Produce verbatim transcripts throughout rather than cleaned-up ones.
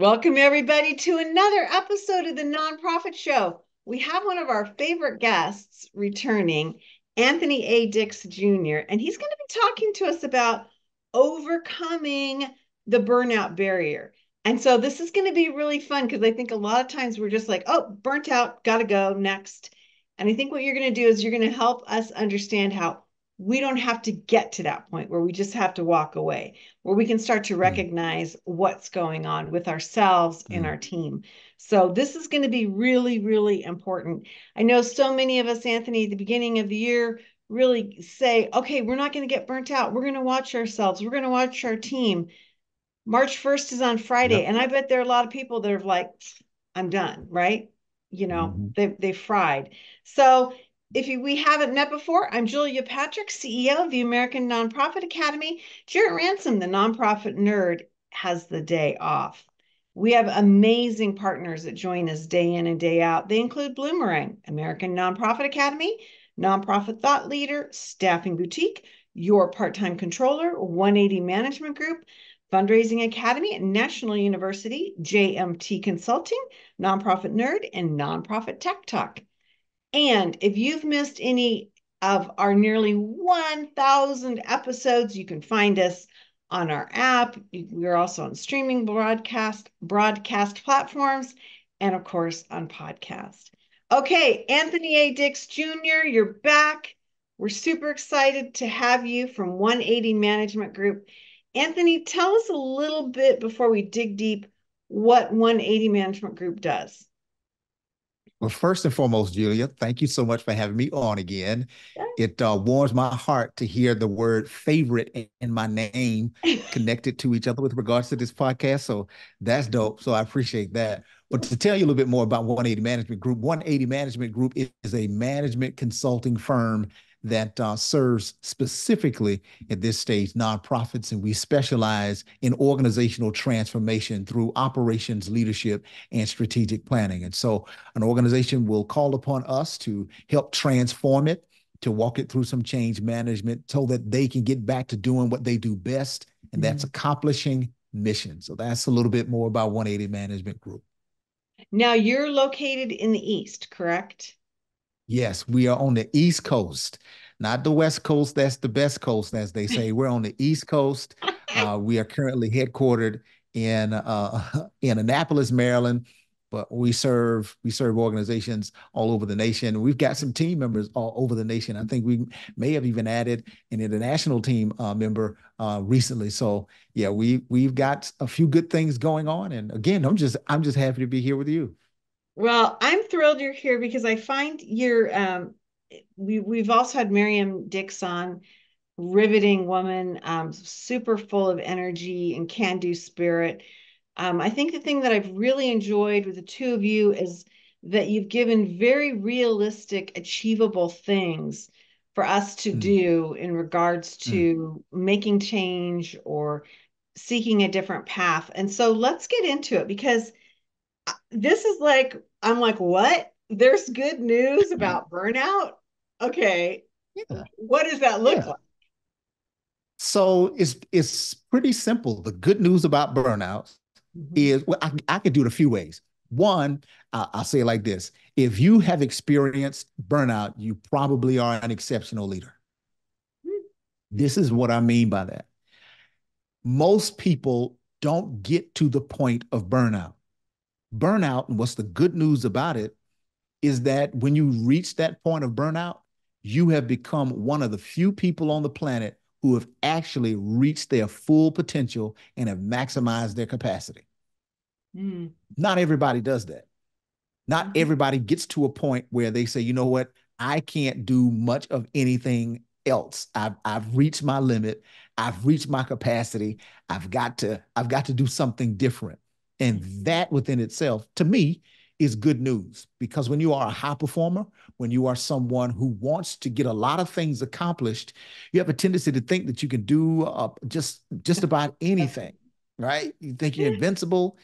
Welcome, everybody, to another episode of The Nonprofit Show. We have one of our favorite guests returning, Anthony A. Dix Junior, and he's going to be talking to us about overcoming the burnout barrier. And so this is going to be really fun because I think a lot of times we're just like, oh, burnt out, got to go next. And I think what you're going to do is you're going to help us understand how we don't have to get to that point where we just have to walk away, where we can start to recognize mm. what's going on with ourselves mm. and our team. So this is going to be really, really important. I know so many of us, Anthony, at the beginning of the year really say, okay, we're not going to get burnt out. We're going to watch ourselves. We're going to watch our team. March first is on Friday. Yep. And I bet there are a lot of people that are like, I'm done, right? You know, mm-hmm. they they fried. So if you, we haven't met before, I'm Julia Patrick, C E O of the American Nonprofit Academy. Jarrett Ransom, the Nonprofit Nerd, has the day off. We have amazing partners that join us day in and day out. They include Bloomerang, American Nonprofit Academy, Nonprofit Thought Leader, Staffing Boutique, Your Part-Time Controller, one eighty Management Group, Fundraising Academy at National University, J M T Consulting, Nonprofit Nerd, and Nonprofit Tech Talk. And if you've missed any of our nearly one thousand episodes, you can find us on our app. We're also on streaming broadcast, broadcast platforms, and of course on podcast. Okay, Anthony A. Dix Junior, you're back. We're super excited to have you from one eighty Management Group. Anthony, tell us a little bit before we dig deep what one eighty Management Group does. Well, first and foremost, Julia, thank you so much for having me on again. It uh, warms my heart to hear the word favorite and my name connected to each other with regards to this podcast. So that's dope. So I appreciate that. But to tell you a little bit more about one eighty Management Group, one eighty Management Group is a management consulting firm that uh, serves specifically at this stage nonprofits, and we specialize in organizational transformation through operations, leadership, and strategic planning. And so an organization will call upon us to help transform it, to walk it through some change management so that they can get back to doing what they do best, and that's mm-hmm. accomplishing mission. So that's a little bit more about one eighty Management Group. Now you're located in the East, correct? Yes, we are on the East Coast, not the West Coast. That's the best coast, as they say. We're on the East Coast. Uh, we are currently headquartered in uh, in Annapolis, Maryland, but we serve we serve organizations all over the nation. We've got some team members all over the nation. I think we may have even added an international team uh, member uh, recently. So yeah, we we've got a few good things going on. And again, I'm just I'm just happy to be here with you. Well, I'm thrilled you're here because I find you're, um, we, we've also had Miriam Dixon, riveting woman, um, super full of energy and can-do spirit. Um, I think the thing that I've really enjoyed with the two of you is that you've given very realistic, achievable things for us to mm. do in regards to mm. making change or seeking a different path. And so let's get into it because this is like, I'm like, what? There's good news about burnout? Okay. Yeah. What does that look yeah. like? So it's it's pretty simple. The good news about burnout mm-hmm. is, well, I, I could do it a few ways. One, I, I'll say it like this. If you have experienced burnout, you probably are an exceptional leader. Mm-hmm. This is what I mean by that. Most people don't get to the point of burnout. Burnout, and what's the good news about it, is that when you reach that point of burnout, you have become one of the few people on the planet who have actually reached their full potential and have maximized their capacity. Mm. Not everybody does that. Not mm-hmm. everybody gets to a point where they say, you know what, I can't do much of anything else. I've, I've reached my limit. I've reached my capacity. I've got to, I've got to do something different. And that within itself, to me, is good news. Because when you are a high performer, when you are someone who wants to get a lot of things accomplished, you have a tendency to think that you can do uh, just, just about anything, right? You think you're invincible,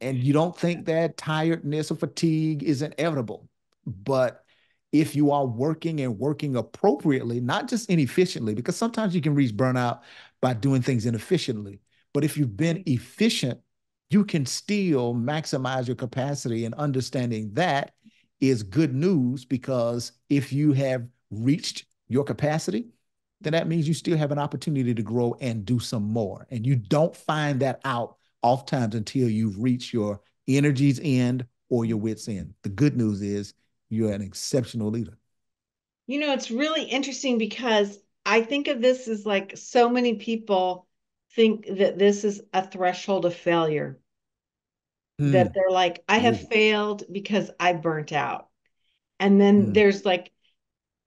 and you don't think that tiredness or fatigue is inevitable. But if you are working and working appropriately, not just inefficiently, because sometimes you can reach burnout by doing things inefficiently. But if you've been efficient, you can still maximize your capacity, and understanding that is good news, because if you have reached your capacity, then that means you still have an opportunity to grow and do some more. And you don't find that out oftentimes until you've reached your energy's end or your wit's end. The good news is you're an exceptional leader. You know, it's really interesting, because I think of this as like, so many people think that this is a threshold of failure. Mm. That they're like, I have mm. failed because I burnt out. And then mm. there's like,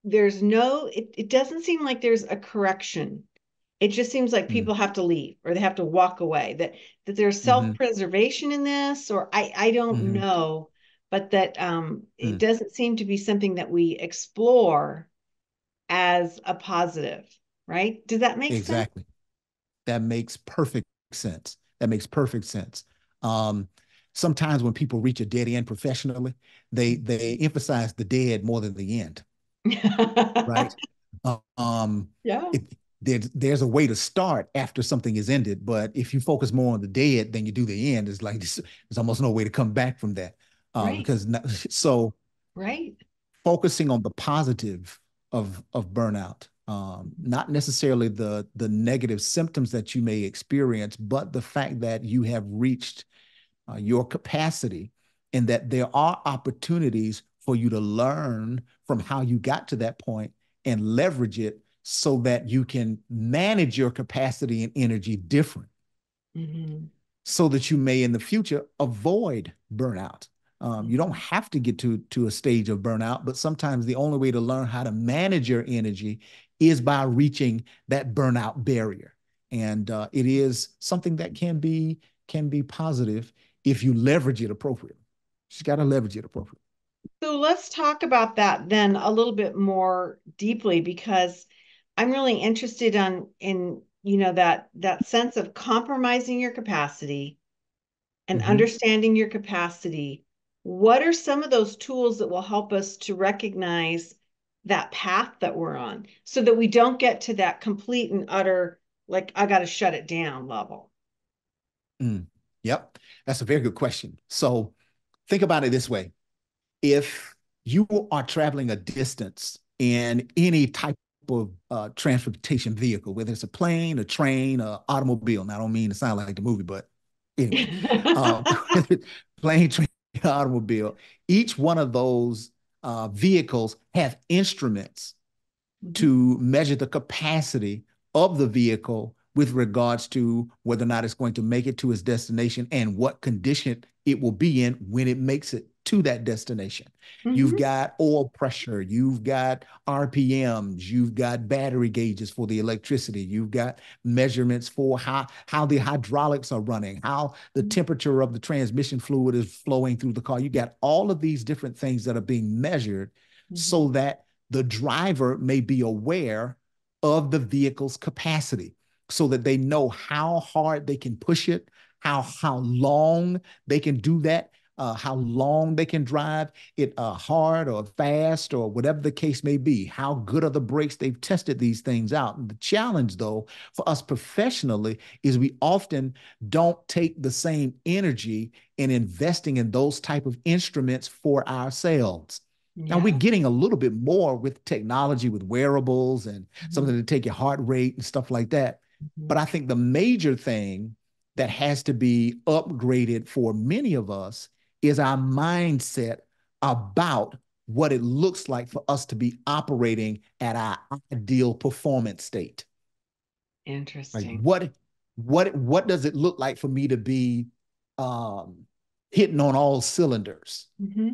there's no, it, it doesn't seem like there's a correction. It just seems like people mm. have to leave, or they have to walk away, that, that there's self-preservation mm-hmm. in this, or I, I don't mm-hmm. know, but that um, mm. it doesn't seem to be something that we explore as a positive, right? Does that make exactly. sense? Exactly. That makes perfect sense. That makes perfect sense. Um, sometimes when people reach a dead end professionally, they they emphasize the dead more than the end, right? Um, yeah. It, there's, there's a way to start after something is ended, but if you focus more on the dead than you do the end, it's like there's, there's almost no way to come back from that. Um, right. Because not, so right. focusing on the positive of of burnout. Um, not necessarily the, the negative symptoms that you may experience, but the fact that you have reached uh, your capacity, and that there are opportunities for you to learn from how you got to that point and leverage it so that you can manage your capacity and energy different, mm-hmm. so that you may in the future avoid burnout. Um, you don't have to get to, to a stage of burnout, but sometimes the only way to learn how to manage your energy is by reaching that burnout barrier. And uh, it is something that can be can be positive if you leverage it appropriately. You just got to leverage it appropriately. So let's talk about that then a little bit more deeply, because I'm really interested on in, you know, that that sense of compromising your capacity and mm-hmm. understanding your capacity. What are some of those tools that will help us to recognize that path that we're on, so that we don't get to that complete and utter, like, I got to shut it down level? Mm, yep. That's a very good question. So think about it this way. If you are traveling a distance in any type of uh, transportation vehicle, whether it's a plane, a train, an automobile, and I don't mean to sound like the movie, but anyway, um, plane, train, automobile, each one of those Uh, vehicles have instruments mm-hmm. to measure the capacity of the vehicle with regards to whether or not it's going to make it to its destination, and what condition it will be in when it makes it to that destination. Mm-hmm. You've got oil pressure, you've got R P Ms, you've got battery gauges for the electricity, you've got measurements for how, how the hydraulics are running, how the temperature of the transmission fluid is flowing through the car. You got all of these different things that are being measured mm-hmm. so that the driver may be aware of the vehicle's capacity, so that they know how hard they can push it, how, how long they can do that, Uh, how long they can drive it uh, hard or fast or whatever the case may be. How good are the brakes? They've tested these things out. And the challenge, though, for us professionally is we often don't take the same energy in investing in those type of instruments for ourselves. Yeah. Now, we're getting a little bit more with technology, with wearables and mm-hmm. something to take your heart rate and stuff like that. Mm-hmm. But I think the major thing that has to be upgraded for many of us is our mindset about what it looks like for us to be operating at our ideal performance state. Interesting. Like what, what, what does it look like for me to be um, hitting on all cylinders? Mm-hmm.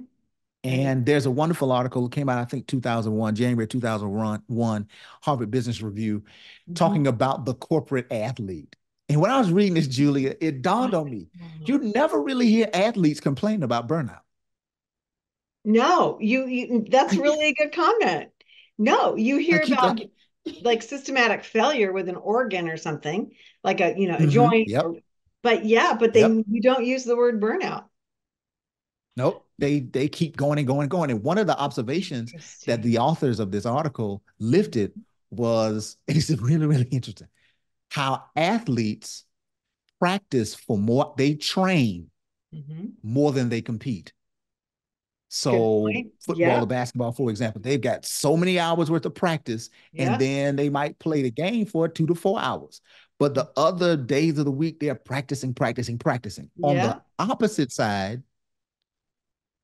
And there's a wonderful article that came out, I think, two thousand one, January two thousand one, Harvard Business Review, mm-hmm. talking about the corporate athlete. And when I was reading this, Julia, it dawned on me, you never really hear athletes complain about burnout. No, you, you that's really a good comment. No, you hear about talking. like systematic failure with an organ or something, like a, you know, a mm-hmm. joint. Yep. But yeah, but they yep. you don't use the word burnout. Nope. They they keep going and going and going. And one of the observations that the authors of this article lifted was, it's really, really interesting, how athletes practice for more, they train mm-hmm. more than they compete. So football yeah. or basketball, for example, they've got so many hours worth of practice yeah. and then they might play the game for two to four hours. But the other days of the week, they're practicing, practicing, practicing. Yeah. On the opposite side,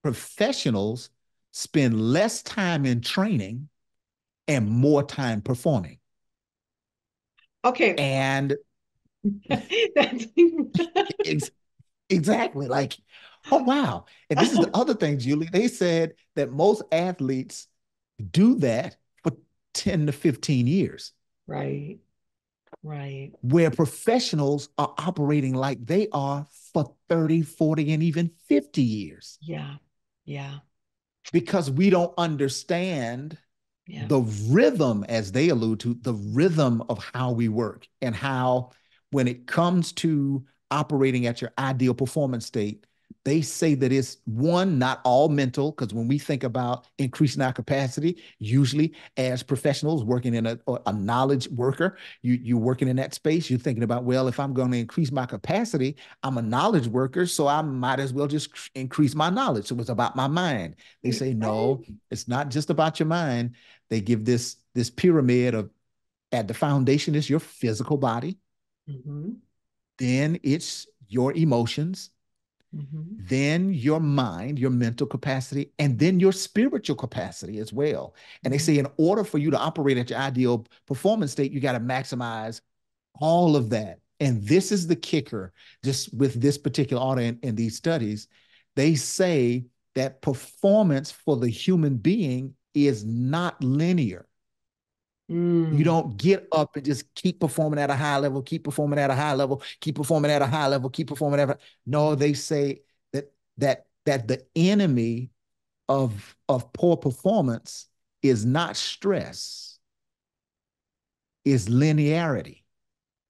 professionals spend less time in training and more time performing. Okay. And ex exactly like, oh, wow. And this is the other thing, Julie. They said that most athletes do that for ten to fifteen years. Right, right. Where professionals are operating like they are for thirty, forty, and even fifty years. Yeah, yeah. Because we don't understand yeah. the rhythm, as they allude to, the rhythm of how we work and how when it comes to operating at your ideal performance state, they say that it's, one, not all mental, because when we think about increasing our capacity, usually as professionals working in a, a knowledge worker, you, you're working in that space, you're thinking about, well, if I'm going to increase my capacity, I'm a knowledge worker, so I might as well just increase my knowledge. So it's about my mind. They say, no, it's not just about your mind. They give this, this pyramid of, at the foundation is your physical body. Mm-hmm. Then it's your emotions. Mm-hmm. Then your mind, your mental capacity, and then your spiritual capacity as well. And they say in order for you to operate at your ideal performance state, you got to maximize all of that. And this is the kicker, just with this particular author in, in these studies, they say that performance for the human being is not linear. Mm. You don't get up and just keep performing at a high level, keep performing at a high level, keep performing at a high level, keep performing at a... No, they say that that that the enemy of, of poor performance is not stress, is linearity.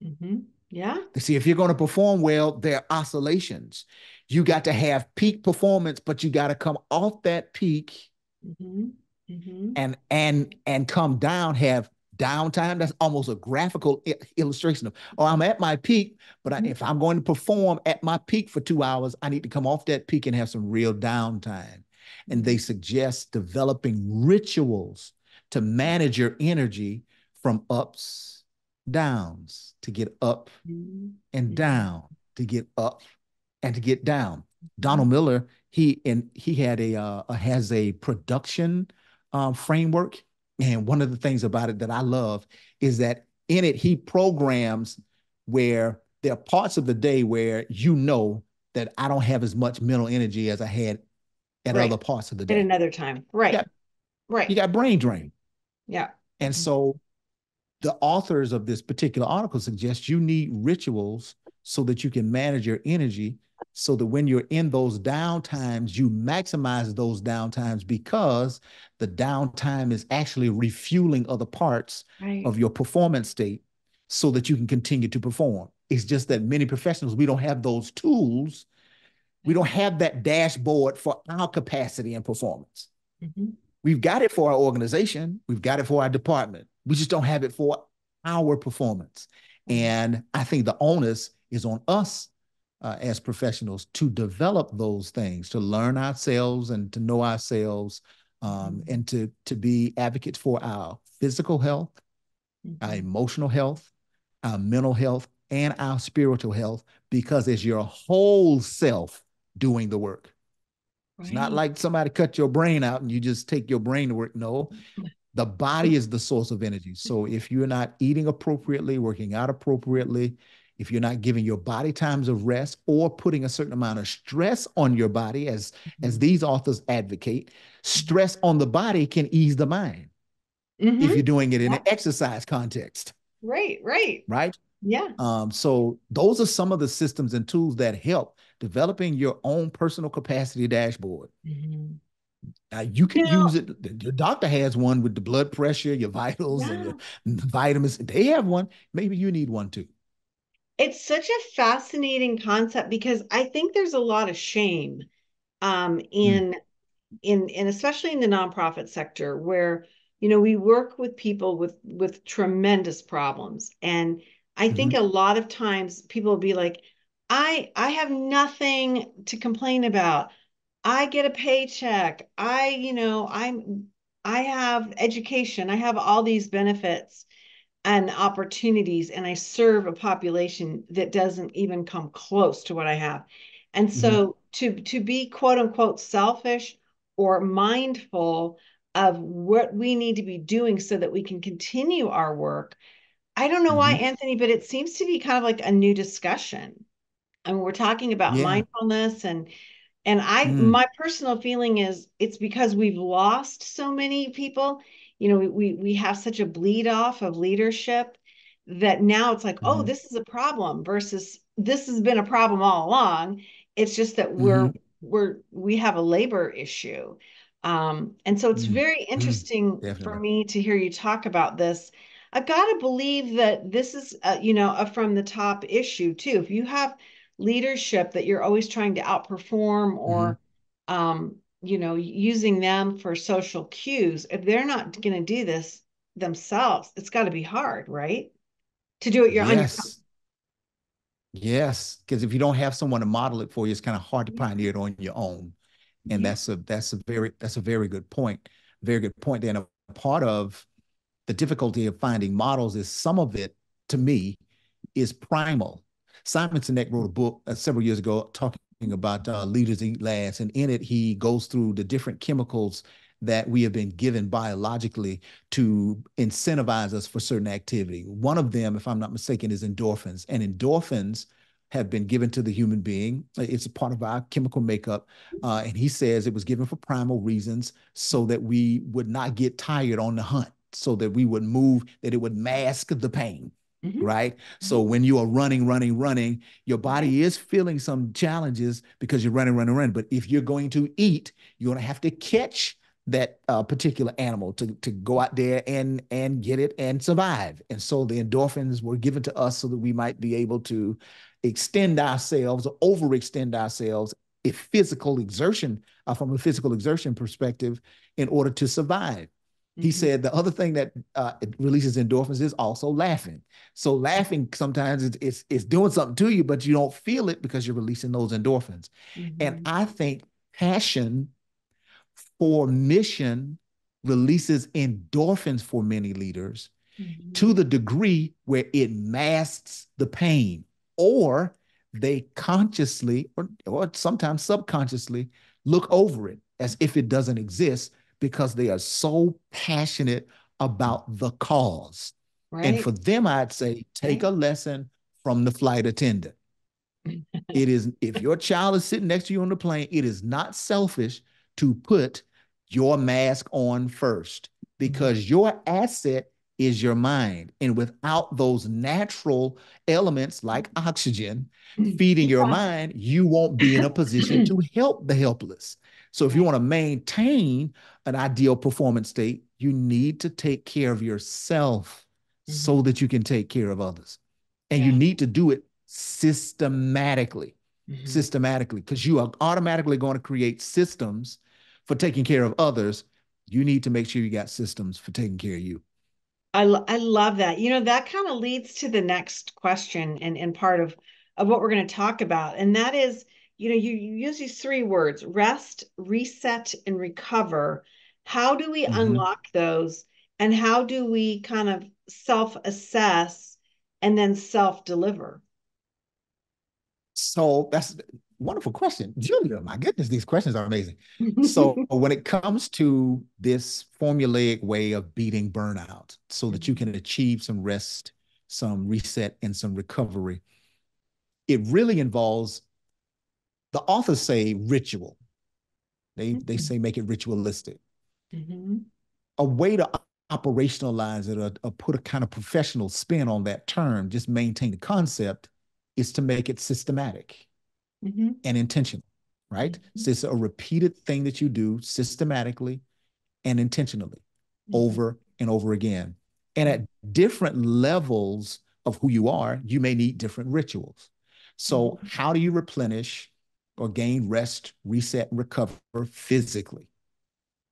Mm-hmm. Yeah. See, if you're going to perform well, there are oscillations. You got to have peak performance, but you got to come off that peak. Mm-hmm. Mm-hmm. And and and come down, have downtime. That's almost a graphical illustration of, oh, I'm at my peak, but mm-hmm. I, if I'm going to perform at my peak for two hours, I need to come off that peak and have some real downtime. And they suggest developing rituals to manage your energy from ups, downs, to get up mm-hmm. and down, to get up and to get down. Donald Miller, he and he had a uh, has a production Um, framework. And one of the things about it that I love is that in it, he programs where there are parts of the day where you know that I don't have as much mental energy as I had at right. other parts of the day. At another time. Right. You got, right. You got brain drain. Yeah. And mm-hmm. so the authors of this particular article suggest you need rituals so that you can manage your energy so that when you're in those downtimes, you maximize those downtimes because the downtime is actually refueling other parts right. of your performance state so that you can continue to perform. It's just that many professionals, we don't have those tools. We don't have that dashboard for our capacity and performance. Mm-hmm. We've got it for our organization. We've got it for our department. We just don't have it for our performance. And I think the onus is on us Uh, as professionals to develop those things, to learn ourselves and to know ourselves um, and to, to be advocates for our physical health, mm-hmm. our emotional health, our mental health, and our spiritual health, because it's your whole self doing the work. Right. It's not like somebody cut your brain out and you just take your brain to work. No, the body is the source of energy. So if you're not eating appropriately, working out appropriately, if you're not giving your body times of rest or putting a certain amount of stress on your body, as, mm-hmm. as these authors advocate, stress on the body can ease the mind mm-hmm. if you're doing it in yeah. an exercise context. Right, right. Right? Yeah. Um, so those are some of the systems and tools that help developing your own personal capacity dashboard. Mm-hmm. Now you can now, use it. Your doctor has one with the blood pressure, your vitals, yeah. and your vitamins. They have one. Maybe you need one too. It's such a fascinating concept because I think there's a lot of shame um, in, mm-hmm. in, in, especially in the nonprofit sector where, you know, we work with people with, with tremendous problems. And I mm-hmm. think a lot of times people will be like, I, I have nothing to complain about. I get a paycheck. I, you know, I'm, I have education. I have all these benefits and opportunities, and I serve a population that doesn't even come close to what I have. And so mm-hmm. to, to be quote unquote selfish or mindful of what we need to be doing so that we can continue our work. I don't know mm-hmm. why, Anthony, but it seems to be kind of like a new discussion. I mean, we're talking about yeah. mindfulness and, and I, mm. my personal feeling is it's because we've lost so many people. You know, we, we, we have such a bleed off of leadership that now it's like, mm. oh, this is a problem versus this has been a problem all along. It's just that we're, mm. we're, we have a labor issue. Um, and so it's mm. very interesting mm. for me to hear you talk about this. I've got to believe that this is, a, you know, a from the top issue too. If you have leadership that you're always trying to outperform or, mm-hmm. um, you know, using them for social cues, if they're not going to do this themselves, it's got to be hard, right? To do it your own. Yes. Yes. Because if you don't have someone to model it for you, it's kind of hard to pioneer it on your own. And yeah. that's a, that's a very, that's a very good point. Very good point. And a part of the difficulty of finding models is some of it to me is primal. Simon Sinek wrote a book uh, several years ago talking about uh, leaders eat last, and in it he goes through the different chemicals that we have been given biologically to incentivize us for certain activity. One of them, if I'm not mistaken, is endorphins, and endorphins have been given to the human being. It's a part of our chemical makeup, uh, and he says it was given for primal reasons so that we would not get tired on the hunt, so that we would move, that it would mask the pain. Mm-hmm. Right. Mm-hmm. So when you are running, running, running, your body is feeling some challenges because you're running, running, running. But if you're going to eat, you're going to have to catch that uh, particular animal to, to go out there and, and get it and survive. And so the endorphins were given to us so that we might be able to extend ourselves or overextend ourselves if physical exertion, uh, from a physical exertion perspective, in order to survive. He said the other thing that uh, releases endorphins is also laughing. So laughing sometimes is, is, is doing something to you, but you don't feel it because you're releasing those endorphins. Mm-hmm. And I think passion for mission releases endorphins for many leaders mm-hmm. to the degree where it masks the pain, or they consciously or, or sometimes subconsciously look over it as if it doesn't exist, because they are so passionate about the cause. Right. And for them, I'd say, take right. a lesson from the flight attendant. It is, if your child is sitting next to you on the plane, it is not selfish to put your mask on first, because mm-hmm. your asset is your mind. And without those natural elements like oxygen feeding your mind, you won't be in a position to help the helpless. So if you want to maintain an ideal performance state, you need to take care of yourself mm-hmm. so that you can take care of others. And yeah. you need to do it systematically, mm-hmm. systematically, because you are automatically going to create systems for taking care of others. You need to make sure you got systems for taking care of you. I, lo- I love that. You know, that kind of leads to the next question and, and part of, of what we're going to talk about. And that is, you know, you, you use these three words, rest, reset, and recover. How do we mm-hmm. unlock those? And how do we kind of self-assess and then self-deliver? So that's a wonderful question. Julia, my goodness, these questions are amazing. So when it comes to this formulaic way of beating burnout so that you can achieve some rest, some reset, and some recovery, it really involves, the authors say, ritual. They mm-hmm. they say make it ritualistic. Mm-hmm. A way to operationalize it or, or put a kind of professional spin on that term, just maintain the concept, is to make it systematic mm-hmm. and intentional, right? Mm-hmm. So it's a repeated thing that you do systematically and intentionally mm-hmm. over and over again. And at different levels of who you are, you may need different rituals. So mm-hmm. how do you replenish or gain rest, reset, and recover physically?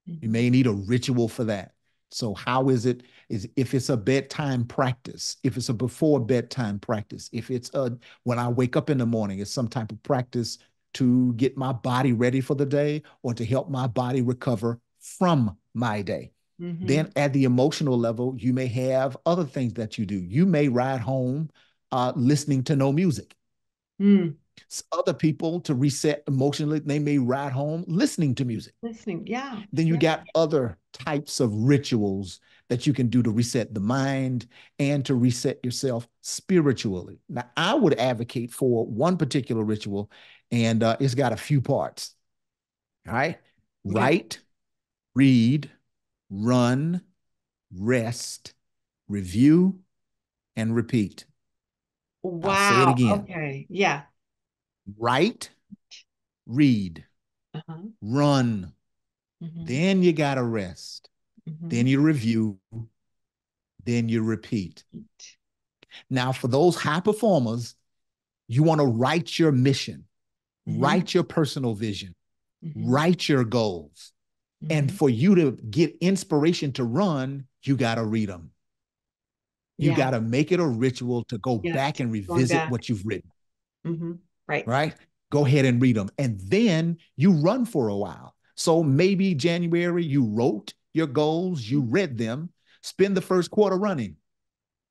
You may need a ritual for that. So how is it? Is if it's a bedtime practice, if it's a before bedtime practice, if it's a when I wake up in the morning, it's some type of practice to get my body ready for the day or to help my body recover from my day. Mm-hmm. Then at the emotional level, you may have other things that you do. You may ride home uh, listening to no music. Mm. Other people, to reset emotionally, they may ride home listening to music. Listening, yeah. Then you yeah. got other types of rituals that you can do to reset the mind and to reset yourself spiritually. Now, I would advocate for one particular ritual, and uh, it's got a few parts. All right? Yeah. Write, read, run, rest, review, and repeat. Wow. I'll say it again. Okay. Yeah. Write, read, uh-huh. run. Mm-hmm. Then you got to rest. Mm-hmm. Then you review. Then you repeat. Now, for those high performers, you want to write your mission, mm-hmm. write your personal vision, mm-hmm. write your goals. Mm-hmm. And for you to get inspiration to run, you got to read them. You yeah. got to make it a ritual to go yeah. back and revisit back. what you've written. Mm-hmm. Right. Right. Go ahead and read them. And then you run for a while. So maybe January, you wrote your goals, you read them, spend the first quarter running,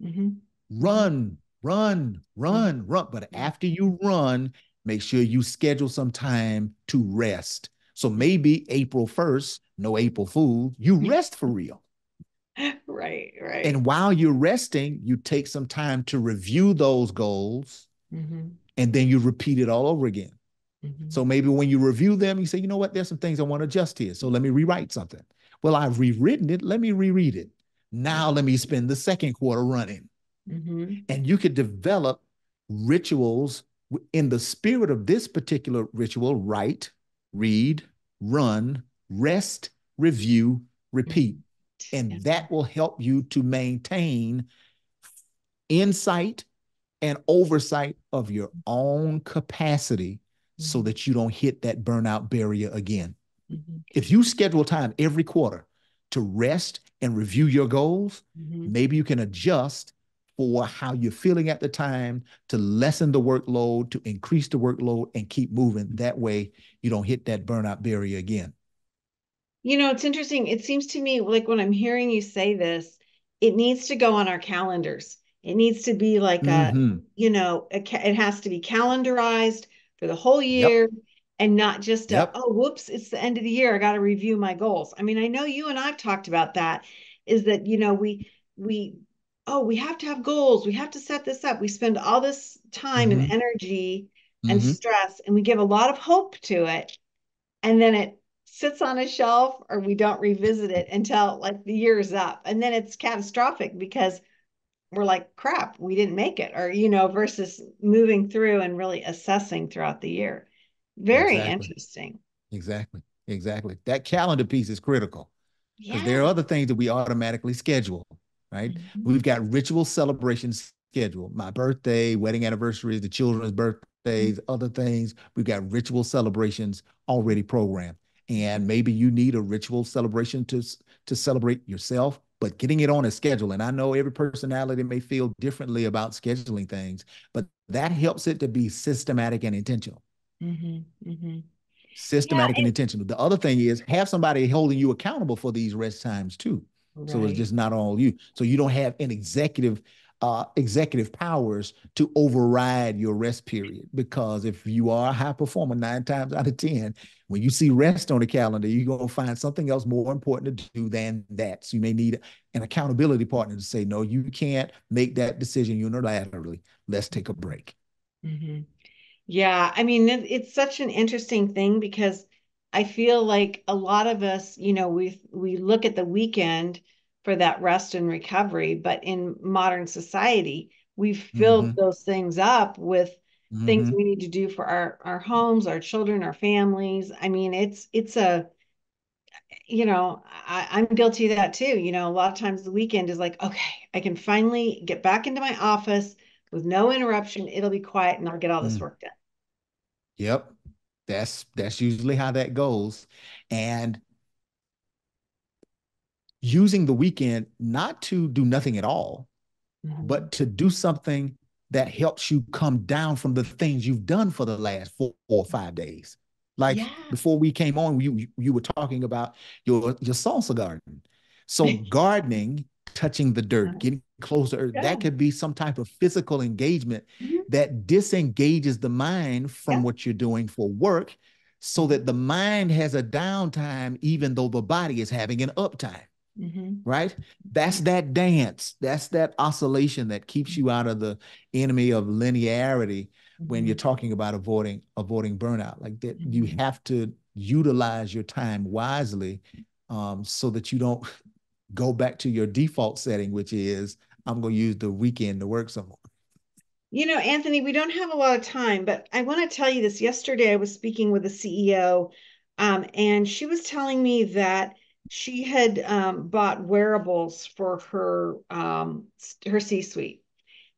mm-hmm. run, run, run, mm-hmm. run. But after you run, make sure you schedule some time to rest. So maybe April first, no April Fool, you rest for real. Right. Right. And while you're resting, you take some time to review those goals. Mm-hmm. And then you repeat it all over again. Mm-hmm. So maybe when you review them, you say, you know what, there's some things I want to adjust here. So let me rewrite something. Well, I've rewritten it. Let me reread it. Now let me spend the second quarter running. Mm-hmm. And you could develop rituals in the spirit of this particular ritual: write, read, run, rest, review, repeat. Mm-hmm. And that will help you to maintain insight and oversight of your own capacity so that you don't hit that burnout barrier again. Mm-hmm. If you schedule time every quarter to rest and review your goals, mm-hmm. maybe you can adjust for how you're feeling at the time to lessen the workload, to increase the workload, and keep moving. That way you don't hit that burnout barrier again. You know, it's interesting. It seems to me like when I'm hearing you say this, it needs to go on our calendars. It needs to be like a, mm-hmm. you know, a ca- it has to be calendarized for the whole year, yep. and not just, a, yep. oh, whoops, it's the end of the year. I got to review my goals. I mean, I know you and I've talked about that, is that, you know, we, we, oh, we have to have goals. We have to set this up. We spend all this time mm-hmm. and energy and mm-hmm. stress, and we give a lot of hope to it. And then it sits on a shelf, or we don't revisit it until like the year's up. And then it's catastrophic because we're like, crap, we didn't make it, or, you know, versus moving through and really assessing throughout the year. Very exactly. interesting. Exactly. Exactly. That calendar piece is critical, because yeah. there are other things that we automatically schedule, right? Mm-hmm. We've got ritual celebrations scheduled: my birthday, wedding anniversaries, the children's birthdays, mm-hmm. other things. We've got ritual celebrations already programmed. And maybe you need a ritual celebration to, to celebrate yourself, but getting it on a schedule. And I know every personality may feel differently about scheduling things, but that helps it to be systematic and intentional. Mm-hmm, mm-hmm. Systematic yeah, and, and intentional. The other thing is have somebody holding you accountable for these rest times too. Right. So it's just not all you. So you don't have an executive uh, executive powers to override your rest period, because if you are a high performer, nine times out of ten, when you see rest on the calendar, you're going to find something else more important to do than that. So you may need an accountability partner to say, no, you can't make that decision unilaterally. Let's take a break. Mm-hmm. Yeah. I mean, it, it's such an interesting thing, because I feel like a lot of us, you know, we we look at the weekend for that rest and recovery. But in modern society, we've filled mm-hmm. those things up with mm-hmm. things we need to do for our, our homes, our children, our families. I mean, it's, it's a, you know, I, I'm guilty of that too. You know, a lot of times the weekend is like, okay, I can finally get back into my office with no interruption. It'll be quiet and I'll get all this mm. work done. Yep. That's, that's usually how that goes. And using the weekend not to do nothing at all, mm-hmm. but to do something that helps you come down from the things you've done for the last four or five days. Like yeah. before we came on, you you were talking about your, your salsa garden. So gardening, touching the dirt, getting closer, yeah. that could be some type of physical engagement mm-hmm. that disengages the mind from yeah. what you're doing for work, so that the mind has a downtime, even though the body is having an uptime. Mm-hmm. Right? That's that dance. That's that oscillation that keeps you out of the enemy of linearity mm-hmm. when you're talking about avoiding avoiding burnout. Like that, mm-hmm. you have to utilize your time wisely um, so that you don't go back to your default setting, which is I'm going to use the weekend to work somewhere. You know, Anthony, we don't have a lot of time, but I want to tell you this. Yesterday, I was speaking with a C E O, um, and she was telling me that she had um, bought wearables for her um, her C-suite,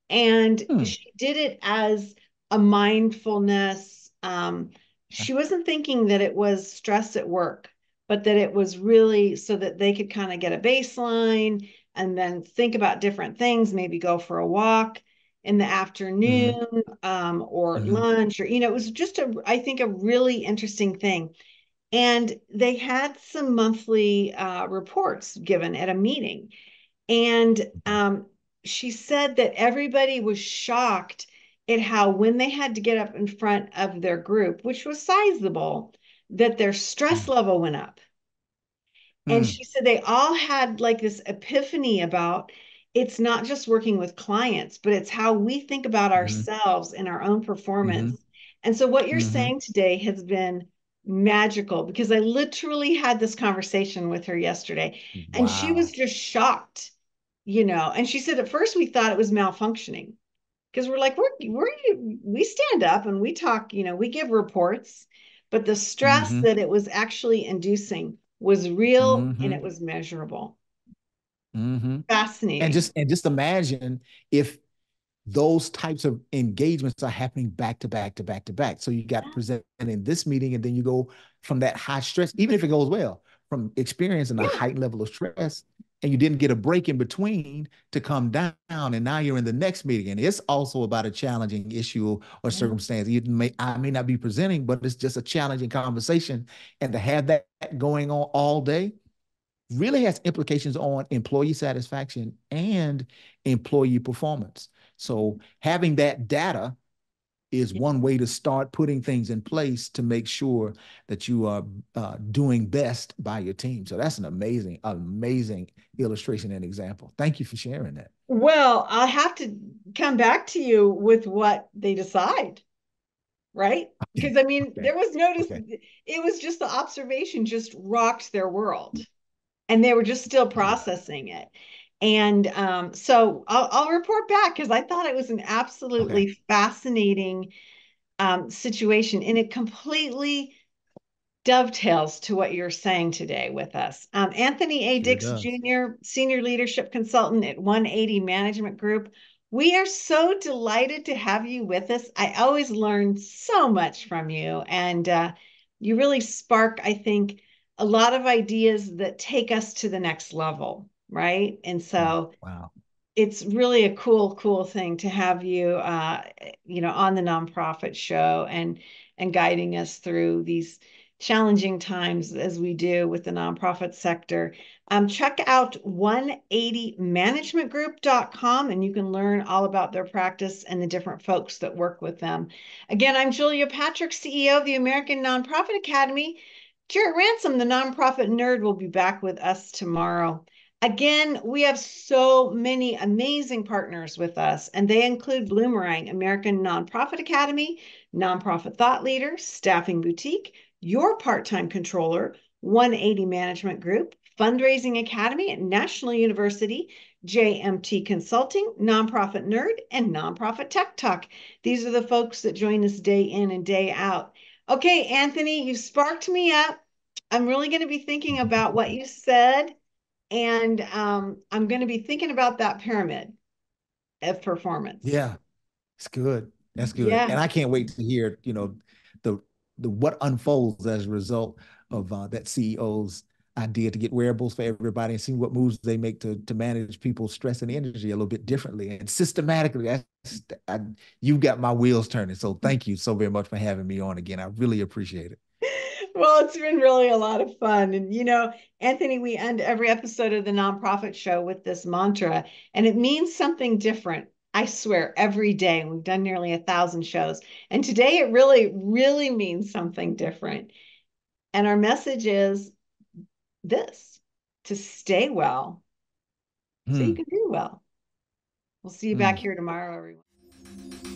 and hmm. she did it as a mindfulness. Um, she wasn't thinking that it was stress at work, but that it was really so that they could kind of get a baseline and then think about different things, maybe go for a walk in the afternoon mm-hmm. um, or mm-hmm. lunch, or, you know, it was just, a I think, a really interesting thing. And they had some monthly uh, reports given at a meeting. And um, she said that everybody was shocked at how, when they had to get up in front of their group, which was sizable, that their stress level went up. Mm. And she said they all had like this epiphany about, it's not just working with clients, but it's how we think about mm-hmm. ourselves and our own performance. Mm-hmm. And so what you're mm-hmm. saying today has been magical, because I literally had this conversation with her yesterday, and wow. she was just shocked, you know. And she said, at first we thought it was malfunctioning, because we're like, we're, we're, we stand up and we talk, you know, we give reports, but the stress mm-hmm. that it was actually inducing was real mm-hmm. and it was measurable. Mm-hmm. Fascinating. And just, and just imagine if those types of engagements are happening back to back to back to back. So you got yeah. presented in this meeting, and then you go from that high stress, even if it goes well, from experiencing yeah. a heightened level of stress, and you didn't get a break in between to come down, and now you're in the next meeting. And it's also about a challenging issue or circumstance. You may, I may not be presenting, but it's just a challenging conversation. And to have that going on all day really has implications on employee satisfaction and employee performance. So having that data is one way to start putting things in place to make sure that you are uh, doing best by your team. So that's an amazing, amazing illustration and example. Thank you for sharing that. Well, I'll have to come back to you with what they decide, right? Because I mean, okay. there was notice, okay. it was just the observation just rocked their world, and they were just still processing it. And um, so I'll, I'll report back, because I thought it was an absolutely okay. fascinating um, situation, and it completely dovetails to what you're saying today with us. Um, Anthony A. Dix Junior, Senior Leadership Consultant at one eighty Management Group. We are so delighted to have you with us. I always learn so much from you, and uh, you really spark, I think, a lot of ideas that take us to the next level. Right. And so wow. it's really a cool, cool thing to have you, uh, you know, on the Nonprofit Show, and, and guiding us through these challenging times as we do with the nonprofit sector. Um, check out one eighty management group dot com, and you can learn all about their practice and the different folks that work with them. Again, I'm Julia Patrick, C E O of the American Nonprofit Academy. Jarrett Ransom, the Nonprofit Nerd, will be back with us tomorrow. Again, we have so many amazing partners with us, and they include Bloomerang, American Nonprofit Academy, Nonprofit Thought Leader, Staffing Boutique, Your Part-Time Controller, one eighty Management Group, Fundraising Academy at National University, J M T Consulting, Nonprofit Nerd, and Nonprofit Tech Talk. These are the folks that join us day in and day out. Okay, Anthony, you sparked me up. I'm really going to be thinking about what you said. And um, I'm going to be thinking about that pyramid of performance. Yeah, it's good. That's good. Yeah. And I can't wait to hear, you know, the, the what unfolds as a result of uh, that C E O's idea to get wearables for everybody and see what moves they make to, to manage people's stress and energy a little bit differently and systematically. That's, I, you've got my wheels turning. So thank you so very much for having me on again. I really appreciate it. Well, it's been really a lot of fun. And, you know, Anthony, we end every episode of the Nonprofit Show with this mantra, and it means something different. I swear, every day. We've done nearly a thousand shows. And today it really, really means something different. And our message is this: to stay well hmm. so you can do well. We'll see you hmm. back here tomorrow, everyone.